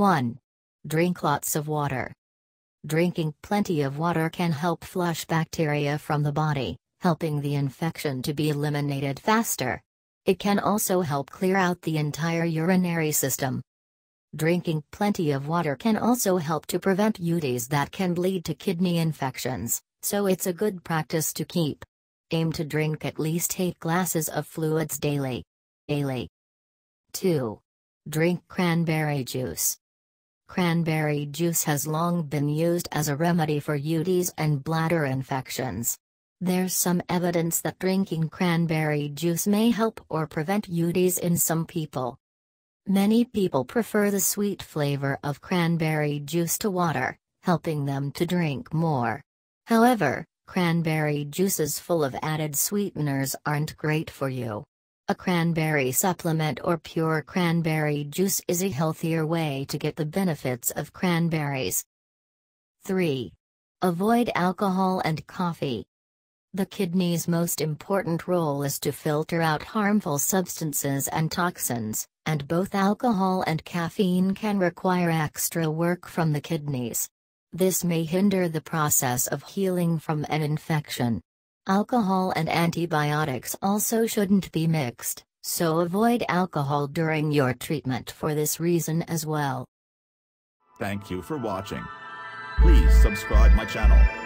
1. Drink lots of water. Drinking plenty of water can help flush bacteria from the body, helping the infection to be eliminated faster. It can also help clear out the entire urinary system. Drinking plenty of water can also help to prevent UTIs that can lead to kidney infections, so it's a good practice to keep. Aim to drink at least 8 glasses of fluids daily. 2. Drink cranberry juice. Cranberry juice has long been used as a remedy for UTIs and bladder infections. There's some evidence that drinking cranberry juice may help or prevent UTIs in some people. Many people prefer the sweet flavor of cranberry juice to water, helping them to drink more. However, cranberry juices full of added sweeteners aren't great for you. A cranberry supplement or pure cranberry juice is a healthier way to get the benefits of cranberries. 3. Avoid alcohol and coffee. The kidney's most important role is to filter out harmful substances and toxins, and both alcohol and caffeine can require extra work from the kidneys. This may hinder the process of healing from an infection. Alcohol and antibiotics also shouldn't be mixed, so avoid alcohol during your treatment for this reason as well. Thank you for watching. Please subscribe my channel.